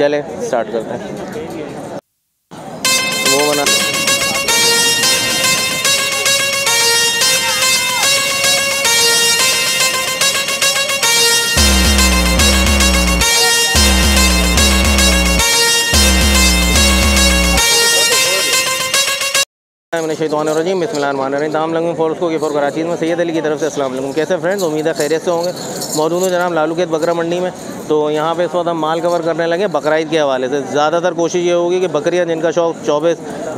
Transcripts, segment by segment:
चलें स्टार्ट करते हैं। वो बना मैंने शैतानिर्रजीम बिस्मिल्लाहिर्रहमानिर्रहीम। दाम लंगम फोर्स को फोर कराची में सैयद अली की तरफ से अस्सलाम वालेकुम। कैसे फ्रेंड्स, उम्मीद है खैरियत से होंगे। मौजूद हूँ जनाब लालूखेत बकरा मंडी में। तो यहाँ पे इस वक्त हम माल कवर करने लगे बकरा ईद के हवाले से। ज़्यादातर कोशिश ये होगी कि बकरियाँ जिनका शौक 24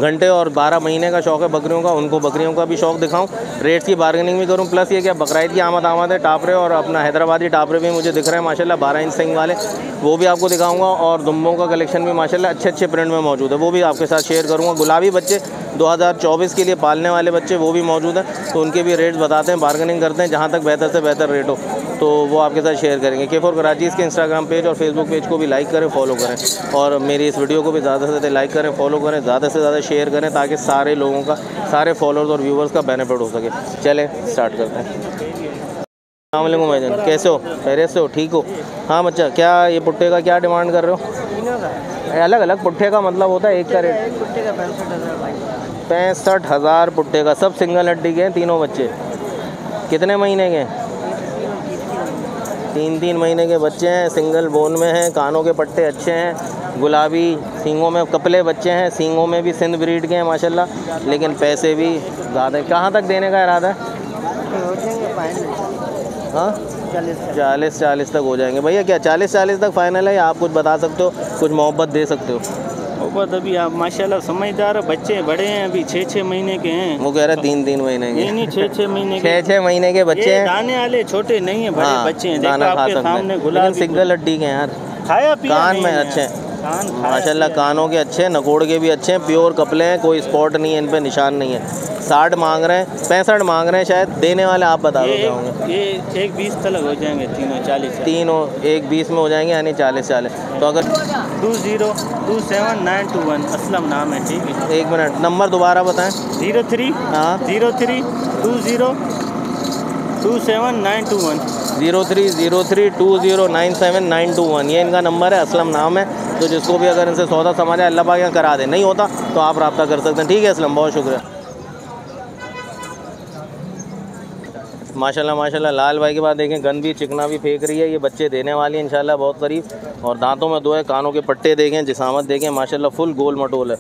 घंटे और 12 महीने का शौक है बकरियों का, उनको बकरियों का भी शौक दिखाऊँ, रेट्स की बार्गेनिंग भी करूँ। प्लस ये कि बकरा ईद की आमद है टापरे और अपना हैदराबादी टापरे भी मुझे दिख रहे हैं माशाल्लाह 12 इंच सिंग वाले, वो भी आपको दिखाऊँगा। और दुम्बों का कलेक्शन भी माशाल्लाह अच्छे अच्छे प्रिंट में मौजूद है, वो भी आपके साथ शेयर करूँगा। गुलाबी बच्चे 2024 के लिए पालने वाले बच्चे वो भी मौजूद हैं, तो उनके भी रेट्स बताते हैं, बार्गेनिंग करते हैं, जहाँ तक बेहतर से बेहतर रेट हो तो वो आपके साथ शेयर करेंगे। K4 कराची के इंस्टाग्राम पेज और फेसबुक पेज को भी लाइक करें, फॉलो करें, और मेरी इस वीडियो को भी ज़्यादा से ज़्यादा लाइक करें, फॉलो करें, ज़्यादा से ज़्यादा शेयर करें, ताकि सारे लोगों का, सारे फॉलोअर्स और व्यूवर्स का बेनिफिट हो सके। चलें स्टार्ट करते हैं। अस्सलाम वालेकुम, कैसे हो? खैरियत से हो? ठीक हो? हाँ बच्चा, क्या ये पुट्टे का क्या डिमांड कर रहे हो? अलग अलग पुट्ठे का मतलब होता है एक का रेट 65,000 पुट्टे का। सब सिंगल हड्डी के हैं तीनों बच्चे? कितने महीने के हैं? 3-3 महीने के बच्चे हैं, सिंगल बोन में हैं, कानों के पट्टे अच्छे हैं, गुलाबी सींगों में कपले बच्चे हैं, सींगों में भी सिंध ब्रीड के हैं माशाल्लाह, लेकिन पैसे भी ज़्यादा हैं। कहाँ तक देने का इरादा है? हाँ 40 तक हो जाएंगे। भैया क्या 40 तक फाइनल है या आप कुछ बता सकते हो, कुछ मोहब्बत दे सकते हो? मोहब्बत अभी आप माशाल्लाह समझदार बच्चे बड़े हैं, अभी 6-6 महीने के हैं। वो कह रहा है 3-3 महीने के, नहीं 6-6 महीने के, 6-6 महीने के बच्चे हैं, दाने वाले छोटे नहीं हैं, बड़े बच्चे हैं। दाना खा सकते हैं, सिंगल हड्डी के यार, खाया पिया कान में अच्छे हैं माशाल्लाह, कानों के अच्छे हैं, नकोड़ के भी अच्छे हैं, प्योर कपले हैं, कोई स्पॉट नहीं है इन पे, निशान नहीं है। 60 मांग रहे हैं, 65 मांग रहे हैं शायद, देने वाले आप बता दो होंगे। ये 1-20 तक हो जाएंगे तीनों, 40 तीनों 1-20 में हो जाएंगे, यानी 40। तो अगर 202792 असलम नाम है, ठीक है। एक मिनट, नंबर दोबारा बताएँ। 03 02 0 27921 03 03 2 0 9 7 9 2 1, ये इनका नंबर है, असलम नाम है। तो जिसको भी अगर इनसे सौदा समझा अल्लाह पाक यहाँ करा दे, नहीं होता तो आप रब्ता कर सकते हैं। ठीक है असलम, बहुत शुक्रिया। माशाल्लाह माशाल्लाह, लाल भाई के बाद देखें गन भी चिकना भी फेंक रही है, ये बच्चे देने वाली है इंशाल्लाह बहुत करीब। और दांतों में दो है, कानों के पट्टे देखें, जिसामत देखें माशाल्लाह, फुल गोल मटोल है,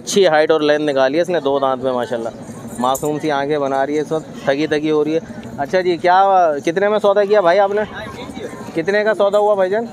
अच्छी हाइट और लेंथ निकाली है इसने 2 दांत में माशाल्लाह। मासूम सी आंखें बना रही है इस वक्त, थकी हो रही है। अच्छा जी, क्या कितने में सौदा किया भाई आपने? कितने का सौदा हुआ भाईजान?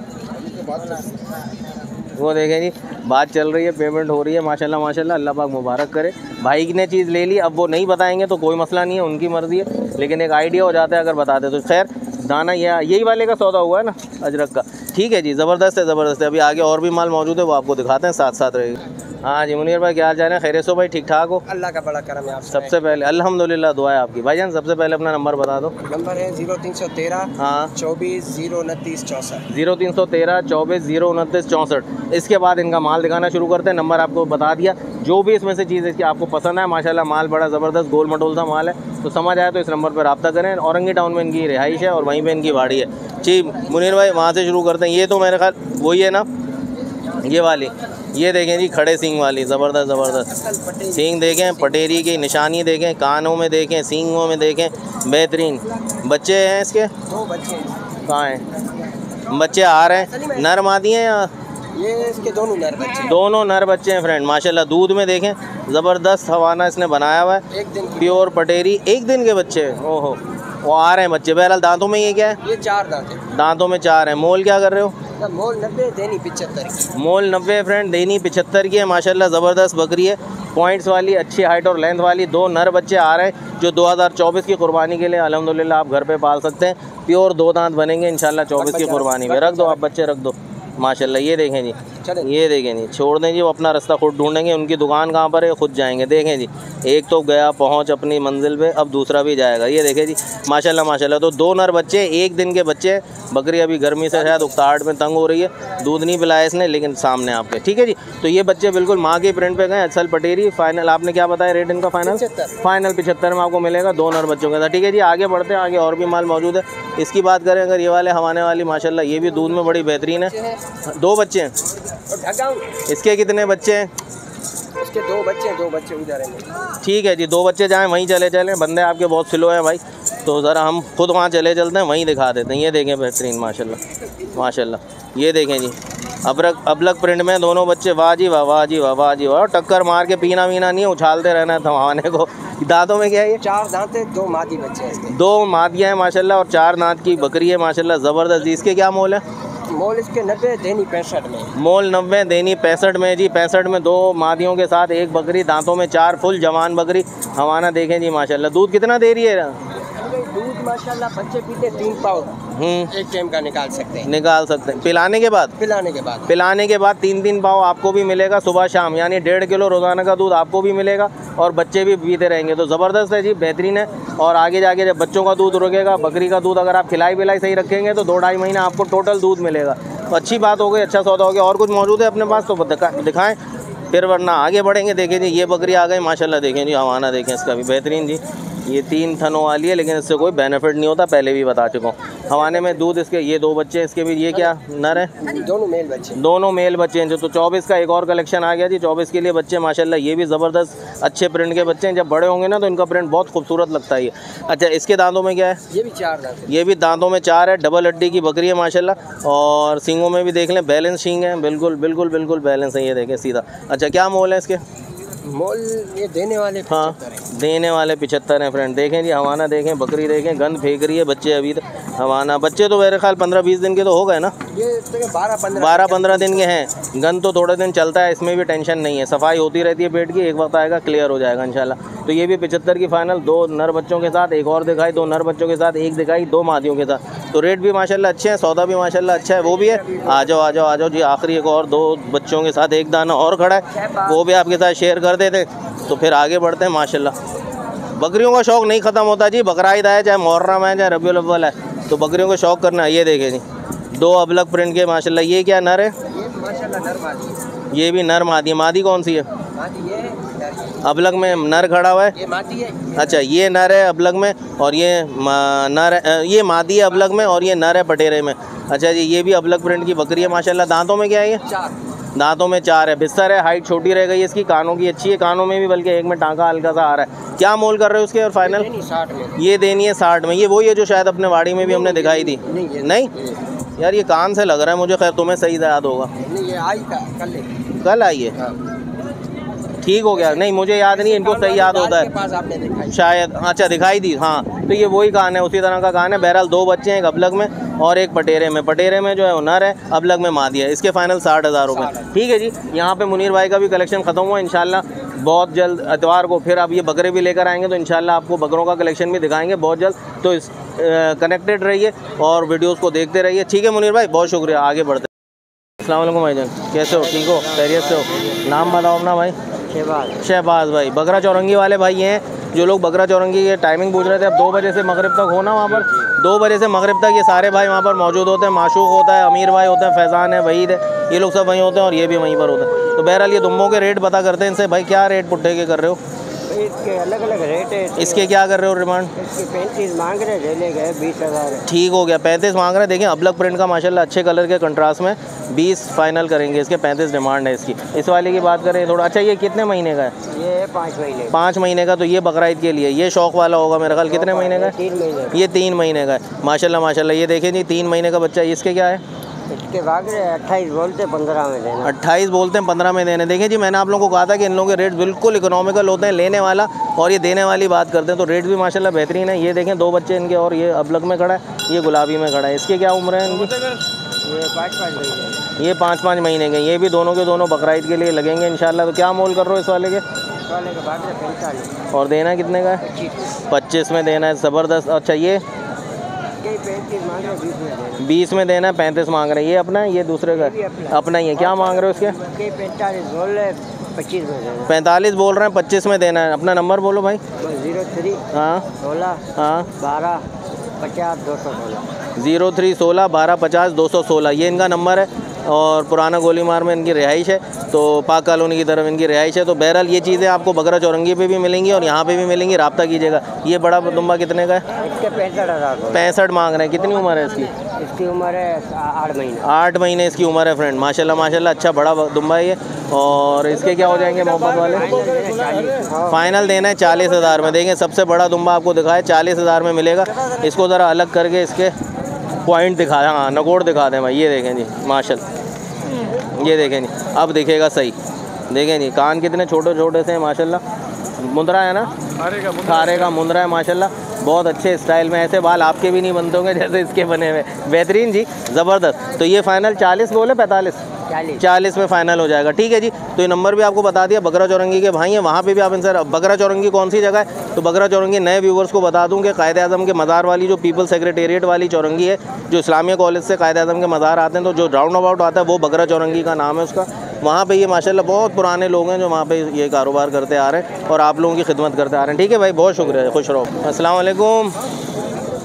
वो देखें जी, बात चल रही है, पेमेंट हो रही है माशाल्लाह माशाल्लाह, अल्लाह पाक मुबारक करे। भाई ने चीज़ ले ली, अब वो नहीं बताएंगे तो कोई मसला नहीं है, उनकी मर्ज़ी है, लेकिन एक आइडिया हो जाता है अगर बताते तो। खैर दाना यही वाले का सौदा हुआ है ना, अजरक का? ठीक है जी, ज़बरदस्त है ज़बरदस्त है। अभी आगे और भी माल मौजूद है, वो आपको दिखाते हैं, साथ साथ रहेगी। हाँ जी मुनीर भाई, क्या हाल चाल है? खैरियत से हो भाई? ठीक ठाक हो? अल्लाह का बड़ा करम है आप सबसे पहले, अल्हम्दुलिल्लाह, दुआ है आपकी। भाईजान सबसे पहले अपना नंबर बता दो। नंबर है 0313 हाँ 24 029 64। 0313 24 029 64। इसके बाद इनका माल दिखाना शुरू करते हैं। नंबर आपको बता दिया, जो भी इसमें से चीज़ इसकी आपको पसंद है माशाल्लाह, माल बड़ा ज़बरदस्त गोल मटोल सा माल है, तो समझ आया तो इस नंबर पर रब्ता करें। औरंगी टाउन में इनकी रिहाइश है और वहीं पर इनकी बाड़ी है जी। मुनीर भाई वहाँ से शुरू करते हैं, ये तो मेरे ख्याल वही है ना, ये वाली, ये देखें जी खड़े सींग वाली, ज़बरदस्त ज़बरदस्त सींग देखें, पटेरी की निशानी देखें, कानों में देखें, सींगों में देखें, बेहतरीन बच्चे हैं इसके। 2 बच्चे कहाँ हैं? बच्चे आ रहे हैं, नर मादी हैं या ये इसके? दोनों नर बच्चे हैं फ्रेंड माशाल्लाह। दूध में देखें, ज़बरदस्त हवाना इसने बनाया हुआ है, प्योर पटेरी, 1 दिन के बच्चे हैं। ओहो, वो आ रहे हैं बच्चे। बहरहाल दांतों में ये क्या है? ये 4 दांत हैं, दांतों में 4 हैं। मोल क्या कर रहे हो? मोल 90 देनी 75 की। मोल 90 फ्रेंड, देनी 75 की है माशाल्लाह, ज़बरदस्त बकरी है, पॉइंट्स वाली, अच्छी हाइट और लेंथ वाली। 2 नर बच्चे आ रहे हैं जो 2024 की कुर्बानी के लिए अल्हम्दुलिल्लाह आप घर पे पाल सकते हैं, प्योर 2 दांत बनेंगे इंशाल्लाह 24 की कुर्बानी में। रख दो आप बच्चे, रख दो माशाल्लाह। ये देखें जी, ये देखें जी, छोड़ दें जी, वो अपना रास्ता खुद ढूंढेंगे, उनकी दुकान कहाँ पर है खुद जाएंगे। देखें जी, एक तो गया पहुँच अपनी मंजिल पे, अब दूसरा भी जाएगा। ये देखें जी माशाल्लाह माशाल्लाह। तो 2 नर बच्चे, 1 दिन के बच्चे, बकरी अभी गर्मी से शायद उकताहट में तंग हो रही है, दूध नहीं पिलाया इसने, लेकिन सामने आपके। ठीक है जी, तो ये बच्चे बिल्कुल माँ के प्रिंट पे गए, असल पटेरी। फाइनल आपने क्या बताया रेट इनका? फाइनल 75 में आपको मिलेगा 2 नर बच्चों के साथ। ठीक है जी, आगे बढ़ते हैं, आगे और भी माल मौजूद है। इसकी बात करें अगर ये वाले हवाने वाली माशाल्लाह, ये भी दूध में बड़ी बेहतरीन है। 2 बच्चे हैं इसके कितने बच्चे हैं? इसके दो बच्चे उधर हैं। ठीक है जी, दो बच्चे जाएँ वहीं चले चलें, बंदे आपके बहुत स्लो हैं भाई, तो ज़रा हम खुद वहाँ चले चलते हैं, वहीं दिखा देते हैं। ये देखें बेहतरीन, माशाल्लाह माशाल्लाह, ये देखें जी अबलग प्रिंट में दोनों बच्चे, वाह जी वाह, वाह जी वाह, वाह जी वाह। टक्कर मार के पीना वीना नहीं, उछालते रहना है थमाने को। दांतों में क्या है ये? चार दांत है, दो मादी बच्चे हैं, दो मादियाँ हैं माशाल्लाह, और चार दांत की बकरी है माशाल्लाह, ज़बरदस्त। इसके क्या मोल है? मोल इसके 90, देनी 65 में। मोल 90, देनी 65 में जी। 65 में दो मादियों के साथ एक बकरी, दांतों में चार, फुल जवान बकरी हवाना। देखें जी माशाल्लाह। दूध कितना दे रही है? दूध माशाल्लाह बच्चे पीते 3 पाव एक टाइम का निकाल सकते हैं। निकाल सकते हैं पिलाने के बाद? पिलाने के बाद, पिलाने के बाद 3 पाव आपको भी मिलेगा सुबह शाम, यानी 1.5 किलो रोज़ाना का दूध आपको भी मिलेगा और बच्चे भी पीते रहेंगे। तो ज़बरदस्त है जी, बेहतरीन है। और आगे जाके जब बच्चों का दूध रुकेगा, बकरी का दूध अगर आप खिलाई पिलाई सही रखेंगे तो 2-2.5 महीना आपको टोटल दूध मिलेगा। तो अच्छी बात हो गई, अच्छा सौदा हो गया। और कुछ मौजूद है अपने पास तो दिखाएँ फिर, वरना आगे बढ़ेंगे। देखें जी ये बकरी आ गई माशाल्लाह, देखें जी हवाना, देखें इसका भी बेहतरीन जी। ये 3 थनों वाली है, लेकिन इससे कोई बेनिफिट नहीं होता, पहले भी बता चुका हूँ। हवाने में दूध इसके, ये दो बच्चे इसके भी, ये क्या नर है? दोनों मेल बच्चे, दोनों मेल बच्चे हैं जो। तो 24 का एक और कलेक्शन आ गया जी, 24 के लिए बच्चे माशाल्लाह। ये भी ज़बरदस्त अच्छे प्रिंट के बच्चे हैं, जब बड़े होंगे ना तो इनका प्रिंट बहुत खूबसूरत लगता है। अच्छा, इसके दांतों में क्या है? ये भी 4 दांत, ये भी दांतों में 4 है। डबल हड्डी की बकरी है माशाल्लाह, और सींगों में भी देख लें, बैलेंस सींग है, बिल्कुल बिल्कुल बिल्कुल बैलेंस है। ये देखें सीधा। अच्छा, क्या मोल है इसके? मोल ये देने वाले 75 हैं। देने वाले 75 हैं फ्रेंड। देखें जी हवाना, देखें बकरी, देखें गंद फेंक रही है, बच्चे अभी तो हवाना। बच्चे तो मेरे ख्याल 15-20 दिन के तो हो गए ना, ये 12-15 दिन के हैं। गंद तो थोड़े दिन चलता है, इसमें भी टेंशन नहीं है, सफाई होती रहती है पेट की, एक वक्त आएगा क्लियर हो जाएगा इंशाल्लाह। तो ये भी 75 की फाइनल, 2 नर बच्चों के साथ एक और दिखाई, 2 नर बच्चों के साथ एक दिखाई, 2 मादियों के साथ। तो रेट भी माशाल्लाह अच्छे हैं, सौदा भी माशाल्लाह अच्छा है। वो भी है, आ जाओ आ जाओ आ जाओ जी। आखिरी एक और 2 बच्चों के साथ एक दाना और खड़ा है, वो भी आपके साथ शेयर कर देते हैं। तो फिर आगे बढ़ते हैं माशाल्लाह। बकरियों का शौक़ नहीं ख़त्म होता जी, बकरा ईद है, चाहे मुहर्रम है, चाहे रबीउल अव्वल है, तो बकरियों का शौक़ करना है। ये देखें जी 2 अलग प्रिंट के माशाल्लाह। ये क्या नर है? ये माशाल्लाह नर मादी है। ये भी नर मादी है। मादी कौन सी है? मादी है अबलग में, नर खड़ा हुआ है, ये मादी है। अच्छा, ये नर है अबलग में, और ये नर, ये मादी है अबलग में, और ये नर है पटेरे में। अच्छा जी, ये भी अबलग प्रिंट की बकरी है माशाल्लाह। दांतों में क्या है? ये 4 दांतों में 4 है। बिस्तर है, हाइट छोटी रह गई इसकी, कानों की अच्छी है, कानों में भी बल्कि एक में टाँका हल्का सा आ रहा है। क्या मोल कर रहे हो उसके? और फाइनल ये देनी है 60 में। ये वही है जो शायद अपने वाड़ी में भी हमने दिखाई थी? नहीं यार, ये कान से लग रहा है मुझे, खैर तुम्हें सही याद होगा। कल आई है, ठीक हो गया? नहीं मुझे याद नहीं, इनको सही याद होता है शायद। अच्छा दिखाई दी, हाँ तो ये वही कान है, उसी तरह का कान है। बहरहाल 2 बच्चे हैं, एक अबलग में और एक पटेरे में। पटेरे में जो है नर है, अबलग में मादी है। इसके फाइनल 60,000 रुपये। ठीक है जी, यहाँ पे मुनीर भाई का भी कलेक्शन ख़त्म हुआ। इंशाल्लाह बहुत जल्द इतवार को फिर आप ये बकरे भी लेकर आएंगे, तो इंशाल्लाह आपको बकरों का कलेक्शन भी दिखाएंगे बहुत जल्द। तो इस कनेक्टेड रहिए और वीडियोज़ को देखते रहिए। ठीक है मुनीर भाई, बहुत शुक्रिया। आगे बढ़ते। अस्सलाम वालेकुम भाई जान, कैसे हो? ठीक हो? खैरियत से हो? नाम बताओ अपना भाई। शहबाज भाई, बकरा चौरंगी वाले भाई हैं जो लोग बकरा चौरंगी के टाइमिंग पूछ रहे थे। अब 2 बजे से मगरिब तक होना वहाँ पर, 2 बजे से मगरिब तक ये सारे भाई वहाँ पर मौजूद होते हैं। माशूक होता है, अमीर भाई होता है, फैज़ान है, वहीद है, ये लोग सब वहीं होते हैं और ये भी वहीं पर होते हैं। तो बहरहाल ये दुम्बों के रेट पता करते हैं इनसे। भाई क्या रेट पुट्टे के कर रहे हो? इसके अलग अलग रेट है। इसके क्या कर रहे हो रिमांड? 35 मांग रहे, देने गए 20,000। ठीक हो गया, 35 मांग रहे। देखिए अबलग प्रिंट का माशाल्लाह अच्छे कलर के कंट्रास्ट में 20 फाइनल करेंगे इसके, 35 डिमांड है इसकी। इस वाले की बात करें थोड़ा। अच्छा ये कितने महीने का है? ये 5 महीने। 5 महीने का, तो ये बकरा ईद के लिए ये शौक वाला होगा मेरा ख्याल। कितने महीने का? 3 महीने। ये 3 महीने का है माशाल्लाह माशाल्लाह। ये देखें जी 3 महीने का बच्चा। इसके क्या है? इसके भाग रहे 28 बोलते 15 में देना। 28 बोलते हैं 15 में देने। देखिए जी मैंने आप लोगों को कहा था कि इन लोगों के रेट बिल्कुल इकोनॉमिकल होते हैं, लेने वाला और ये देने वाली बात करते हैं। तो रेट भी माशाल्लाह बेहतरीन है। ये देखें 2 बच्चे इनके, और ये अबलग में खड़ा है, ये गुलाबी में खड़ा है। इसके क्या उम्र है इनकी? ये 5-5 महीने के। ये भी दोनों के दोनों बकरा ईद के लिए लगेंगे इंशाल्लाह। तो क्या मोल कर रहे हो इस वाले के? और देना कितने का है? 25 में देना है। ज़बरदस्त। अच्छा ये 20 में देना है, 35 मांग रहे हैं। ये अपना है, ये दूसरे का अपना ही है। क्या मांग रहे हो उसके? 45 बोल रहे हैं, 25 में देना है। अपना नंबर बोलो भाई। 03 हाँ 16 हाँ 12 50 216। 03 16 12 50 216 ये इनका नंबर है, और पुराना गोली मार में इनकी रिहाइश है। तो पाक कॉलोनी की तरफ इनकी रिहाइश है। तो बहरहाल ये चीज़ें आपको बकरा चौरंगी पे भी मिलेंगी और यहाँ पे भी मिलेंगी, रब्ता कीजिएगा। ये बड़ा दुम्बा कितने का है? इसके 65,000। 65 मांग रहे हैं। कितनी उम्र है इसकी? इसकी उम्र है 8 महीने। 8 महीने इसकी उम्र है। फ्रेंड माशाल्लाह माशाल्लाह अच्छा बड़ा दुम्बा है ये। और इसके क्या हो जाएंगे मोहब्बत वाले? फाइनल देना है 40,000 में। देखें सबसे बड़ा दुम्बा आपको दिखाया 40,000 में मिलेगा। इसको ज़रा अलग करके इसके पॉइंट दिखा दें, हाँ नकोड़ दिखा दें भाई। ये देखें जी माशाल्लाह, ये देखें जी अब दिखेगा सही। देखें जी कान कितने छोटे छोटे से हैं माशाल्लाह। मुंदरा है ना, खारे का मुंदरा है माशाल्लाह, बहुत अच्छे स्टाइल में। ऐसे बाल आपके भी नहीं बनते होंगे जैसे इसके बने हुए, बेहतरीन जी ज़बरदस्त। तो ये फाइनल 40 बोले 45, 40 में फाइनल हो जाएगा। ठीक है जी, तो ये नंबर भी आपको बता दिया। बकरा चौरंगी के भाई हैं, वहाँ पे भी आप इनसे। बकरा चौरंगी कौन सी जगह है? तो बकरा चौरंगी नए व्यूवर्स को बता दूं कि कायद-ए-आज़म के मज़ार वाली जो पीपल सेक्रेटेरिएट वाली चौरंगी है, जो इस्लामिया कॉलेज से कायद-ए-आज़म के मज़ार आते हैं तो जो राउंड अबाउट आता है वो बकरा चौरंगी का नाम है उसका। वहाँ पे ये माशाल्लाह बहुत पुराने लोग हैं जो वहाँ पे ये कारोबार करते आ रहे हैं और आप लोगों की खिदमत करते आ रहे हैं। ठीक है भाई, बहुत शुक्रिया, खुश रहो। अस्सलाम वालेकुम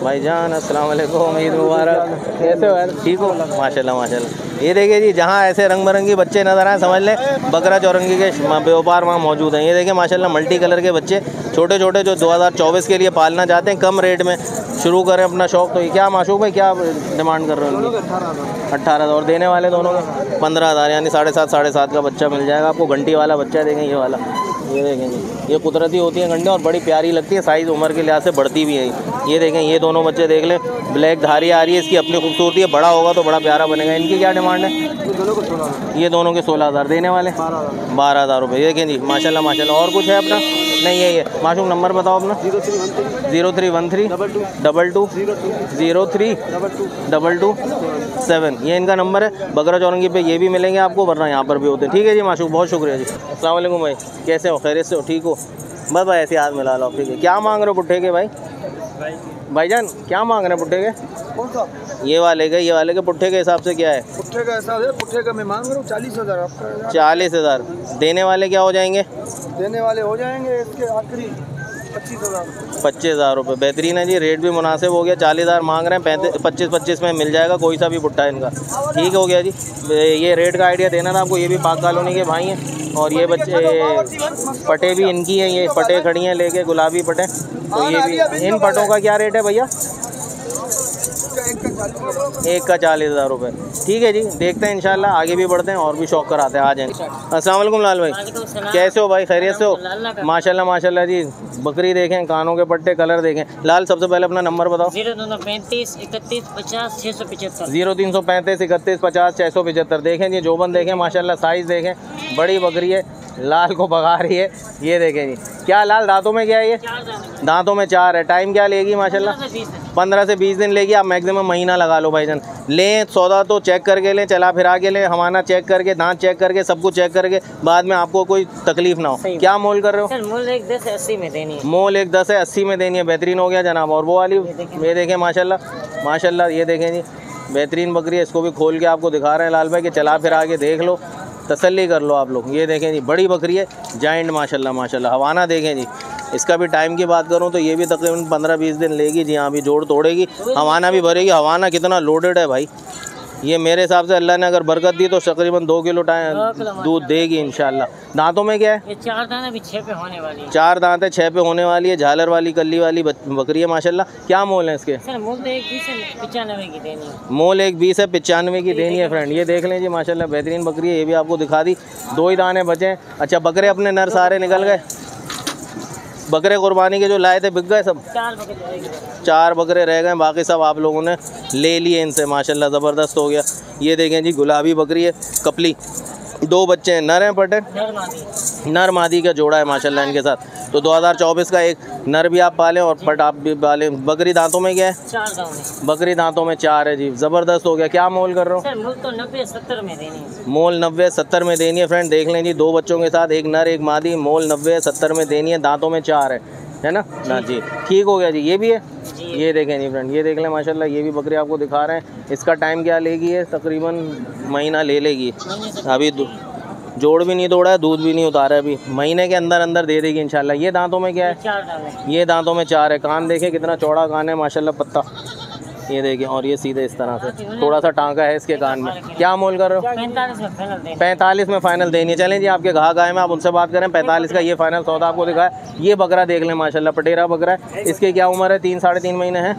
भाईजान, अस्सलाम वालेकुम, ईद मुबारक। कैसे हो यार? ठीक हो माशाल्लाह माशाल्लाह। ये देखिए जी, जहाँ ऐसे रंग बिरंगी बच्चे नज़र आए समझ लें बकरा चौरंगी के व्यापार वहाँ मौजूद हैं। ये देखिए माशाल्लाह मल्टी कलर के बच्चे छोटे छोटे जो 2024 के लिए पालना चाहते हैं, कम रेट में शुरू करें अपना शौक़। तो ये क्या माशूक भाई क्या डिमांड कर रहे हो? 18,000 और देने वाले दोनों का 15,000, यानी 7.5 का बच्चा मिल जाएगा आपको। घंटी वाला बच्चा देखें, ये वाला, ये देखें, ये कुदरती होती है घंटे और बड़ी प्यारी लगती है, साइज़ उम्र के लिहाज से बढ़ती भी है। ये देखें ये दोनों बच्चे देख लें, ब्लैक धारी आ रही है, इसकी अपनी खूबसूरती है, बड़ा होगा तो बड़ा प्यारा बनेगा। इनकी क्या डिमांड है? ये दोनों के 16,000, देने वाले 12,000 रुपये। देखें जी माशाल्लाह माशाल्लाह। और कुछ है अपना? नहीं यही है। मासूम नंबर बताओ अपना। 0313 22 03 22 7 ये इनका नंबर है। बकरा चौरंगी पे ये भी मिलेंगे आपको, वरना यहाँ पर भी होते हैं। ठीक है जी माशूम, बहुत शुक्रिया जी। अस्सलाम वालेकुम भाई, कैसे हो? खैरियत से हो? ठीक हो? बस भाई ऐसे हाथ मिला लो। ठीक है, क्या मांग रहे हो पुट्ठे के भाई? भाईजान क्या मांग रहे हैं पुट्ठे के? कौन सा? ये वाले के पुट्ठे के हिसाब से क्या है? पुट्ठे का हिसाब है, पुट्ठे का मैं मांग रहा हूँ 40,000। आपका 40,000, देने वाले क्या हो जाएंगे? देने वाले हो जाएंगे इसके आखिरी 25,000 रुपये। बेहतरीन है जी, रेट भी मुनासिब हो गया। 40,000 मांग रहे हैं, 25-25 में मिल जाएगा कोई सा भी पुट्ठा इनका। ठीक हो गया जी, ये रेट का आइडिया देना था आपको। ये भी पाक कॉलोनी के भाई हैं और ये बच्चे पटे भी इनकी हैं, ये पटे खड़ी हैं लेके, गुलाबी पटे। तो ये भी इन पटों का क्या रेट है भैया? एक का 40,000 रुपये। ठीक है जी, देखते हैं इंशाल्लाह आगे भी बढ़ते हैं और भी शौक कराते हैं। आ जाएँ। अस्सलाम वालेकुम लाल भाई, कैसे हो भाई? खैरियत से हो? माशाल्लाह माशाल्लाह जी। बकरी देखें, कानों के पट्टे, कलर देखें। लाल सबसे पहले अपना नंबर बताओ। 035 31 50 675। 035 31 50 675। देखें जी जोबन देखें माशाल्लाह, साइज़ देखें, बड़ी बकरी है, लाल को भगा रही है। ये देखें जी क्या लाल दांतों में क्या है? ये दांतों में 4 है। टाइम क्या लेगी माशाल्लाह? 15 से 20 दिन लेगी, आप मैक्सिमम महीना लगा लो भाईजान। लें सौदा तो चेक करके लें, चला फिरा के लें, हवाना चेक करके, दांत चेक करके, सब कुछ चेक करके, बाद में आपको कोई तकलीफ ना हो। क्या मोल कर रहे हो? सर मोल 110 80 में देनी है। मोल 110 80 में देनी है। बेहतरीन हो गया जनाब। और वो वाली ये देखें माशाल्लाह माशाल्लाह, ये देखें जी बेहतरीन बकरी है। इसको भी खोल के आपको दिखा रहे हैं लाल भाई कि चला फिरा के देख लो, तसल्ली कर लो आप लोग। ये देखें जी बड़ी बकरी है, जाइंट माशाल्लाह माशाल्लाह। हवाना देखें जी, इसका भी टाइम की बात करूं तो ये भी तकरीबन 15-20 दिन लेगी जी। हाँ भी जोड़ तोड़ेगी, हवाना भी भरेगी। हवाना कितना लोडेड है भाई, ये मेरे हिसाब से अल्लाह ने अगर बरकत दी तो तकरीबन 2 किलो दूध देगी इंशाल्लाह। दांतों में क्या है? ये 4 दांत अभी 6 पे होने वाली है। 4 दांत है, 6 पे होने वाली है। झालर वाली कली वाली बकरी है माशाल्लाह। क्या मोल है इसके? सर मोल 120 है 95 की देनी है। मोल 120 है 95 की देनी है। फ्रेंड ये देख लें जी माशाल्लाह बेहतरीन बकरी है। ये भी आपको दिखा दी, 2 ही दाने बचे। अच्छा बकरे अपने नर सारे निकल गए? बकरे कुर्बानी के जो लाए थे बिक गए सब? 4 बकरे रह गए, बाकी सब आप लोगों ने ले लिए इनसे माशाल्लाह। ज़बरदस्त हो गया। ये देखें जी गुलाबी बकरी है, कपली, 2 बच्चे हैं, नर हैं पटे, नर मादी का जोड़ा है माशाल्लाह इनके साथ। तो 2024 का एक नर भी आप पालें और पट आप भी पालें। बकरी दांतों में क्या है? 4 दांत। बकरी दांतों में 4 है जी। ज़बरदस्त हो गया। क्या मोल कर रहे हो? सर मोल तो 90-70 में देनी है। मोल 90-70 में देनी है। फ्रेंड देख लें जी, 2 बच्चों के साथ, एक नर एक मादी, मोल 90-70 में देनी है। दांतों में 4 है ना ना जी। ठीक हो गया जी। ये भी है, ये देखें जी फ्रेंड, ये देख लें माशाल्लाह। ये भी बकरी आपको दिखा रहे हैं। इसका टाइम क्या लेगी? है तकरीबन महीना ले लेगी। अभी जोड़ भी नहीं तोड़ा है, दूध भी नहीं उतारा है, अभी महीने के अंदर अंदर दे देगी इंशाल्लाह। ये दांतों में क्या है? 4 दांत। ये दांतों में 4 है। कान देखें कितना चौड़ा कान है माशाल्लाह, पत्ता ये देखिए, और ये सीधे इस तरह से थोड़ा सा टांका है इसके कान में। क्या मोल कर रहे हो? 45 में फाइनल देनी है। चलें जी, आपके घाघ आए में आप उनसे बात करें। 45 का ये फाइनल सौदा आपको दिखाया। ये बकरा देख लें, माशाल्लाह पटेरा बकरा है। इसके क्या उम्र है? 3 साढ़े 3 महीने है,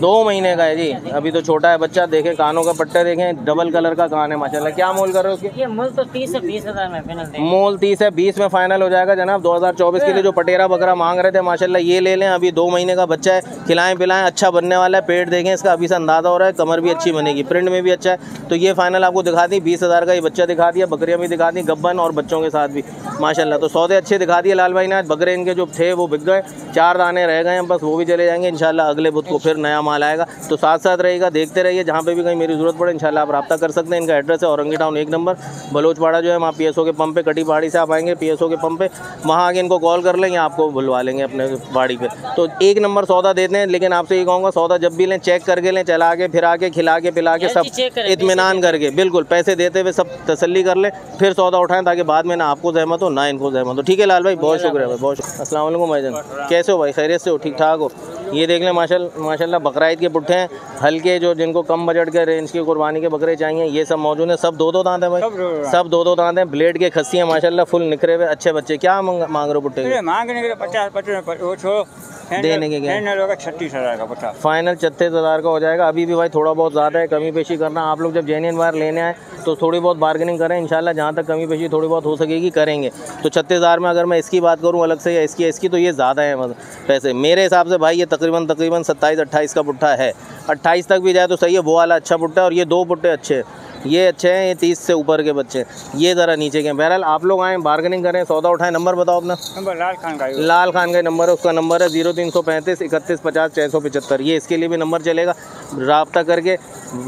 2 महीने का है जी, अभी तो छोटा है बच्चा। देखें कानों का पट्टा, देखें डबल कलर का कान है माशाल्लाह। क्या मोल कर रहे हो उसके? मोल तो 30 से 20 हज़ार में फाइनल। मोल 30 से 20 में फाइनल हो जाएगा जनाब। 2024 के लिए जो पटेरा बकरा मांग रहे थे माशाल्लाह, ये ले लें। अभी 2 महीने का बच्चा है, खिलाएं पिलाएं, अच्छा बनने वाला है। पेट देखें इसका, अभी से अंदाजा हो रहा है, कमर भी अच्छी बनेगी, प्रिंट में भी अच्छा है। तो ये फाइनल आपको दिखा दी, 20 हज़ार का ये बच्चा दिखा दिया। बकरियाँ भी दिखा दी गब्बन और बच्चों के साथ भी माशाल्लाह। तो सौदे अच्छे दिखा दिए लाल भाई ने। बकरे इनके जो थे वो बिक गए, 4 दाने रह गए हैं बस, वो भी चले जाएंगे इंशाल्लाह। अगले बुध को फिर नया माल आएगा, तो साथ साथ रहेगा, देखते रहिए। जहाँ पे भी कहीं मेरी ज़रूरत पड़े इंशाल्लाह आप रब्ता कर सकते हैं। इनका एड्रेस है औरंगी टाउन 1 नंबर, बलोचवाड़ा जो है वहाँ PSO के पंप पे, कटी पहाड़ी से आप आएंगे PSO के पंप पे, वहाँ आगे इनको कॉल कर लेंगे, आपको बुलवा लेंगे अपने बाड़ी पे। तो 1 नंबर सौदा देते हैं, लेकिन आपसे ये कहूँगा सौदा जब भी लें चेक करके लें, चला के फिरा के खिला के पिला के सब इत्मीनान करके, बिल्कुल पैसे देते हुए सब तसल्ली कर लें, फिर सौदा उठाएं, ताकि बाद में ना आपको जहमत हो ना इनको जहमत हो। ठीक है लाल भाई, बहुत शुक्रिया भाई, बहुत शुक्रिया। अस्सलाम वालेकुम भाईजान, कैसे हो भाई? खैरियत से हो? ठीक ठाक हो? ये देख लें माशाल्लाह बकराईद के पुट्ठे हैं, हल्के जो जिनको कम बजट के रेंज की कुर्बानी के बकरे चाहिए, ये सब मौजूद हैं। सब 2-2 दांत हैं भाई, सब 2-2 दांत हैं। ब्लेड के खस्सी हैं माशाल्लाह, फुल निखरे हुए अच्छे बच्चे। क्या मांग रहे हो पुट्ठे? मांगने के 50 देने के क्या? 36 हज़ार का पट्टा फाइनल 36 हज़ार का हो जाएगा। अभी भी भाई थोड़ा बहुत ज़्यादा है, कमी पेशी करना। आप लोग जब जेन्युइन वायर लेने आए तो थोड़ी बहुत बार्गेनिंग करें इंशाल्लाह, जहाँ तक कमी पेशी थोड़ी बहुत हो सकेगी करेंगे। तो 36 हज़ार में अगर मैं इसकी बात करूँ अलग से या इसकी तो ये ज़्यादा है मतलब पैसे मेरे हिसाब से भाई। ये तकरीबन 27-28 का पुट्ठा है, 28 तक भी जाए तो सही है। वो वाला अच्छा पुट्ठा है, और ये 2 पुट्ठे अच्छे हैं, ये अच्छे हैं, ये 30 से ऊपर के बच्चे, ये ज़रा नीचे के हैं। बहरहाल आप लोग आएँ, बार्गेनिंग करें, सौदा उठाएं। नंबर बताओ अपना। नंबर लाल खान का नंबर है, उसका नंबर है 0335 3150 675। ये इसके लिए भी नंबर चलेगा। राब्ता करके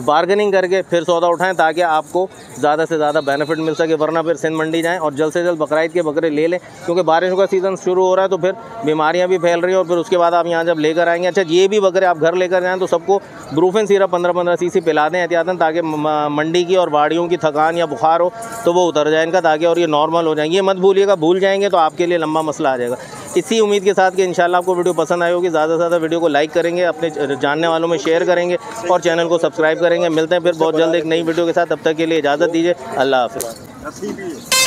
बार्गेनिंग करके फिर सौदा उठाएं, ताकि आपको ज़्यादा से ज़्यादा बेनिफिट मिल सके, वरना फिर सिंध मंडी जाएँ और जल्द से जल्द बकराईद के बकरे ले लें, क्योंकि बारिशों का सीज़न शुरू हो रहा है तो फिर बीमारियाँ भी फैल रही है, और फिर उसके बाद आप यहाँ जब लेकर आएँगे। अच्छा, ये भी बकरे आप घर लेकर जाएँ तो सबको ब्रूफिन सिरप 15-15 सीसी पिला दें एहतियातन, ताकि मंडी की और वाड़ियों की थकान या बुखार हो तो वो उतर जाए इनका, ताकि और ये नॉर्मल हो जाए। ये मत भूलिएगा, भूल जाएंगे तो आपके लिए लंबा मसला आ जाएगा। इसी उम्मीद के साथ कि इंशाल्लाह आपको वीडियो पसंद आई होगी। ज़्यादा से ज़्यादा वीडियो को लाइक करेंगे, अपने जानने वालों में शेयर करेंगे, और चैनल को सब्सक्राइब करेंगे। मिलते हैं फिर बहुत जल्द एक नई वीडियो के साथ, तब तक के लिए इजाज़त दीजिए, अल्लाह हाफ़िज़।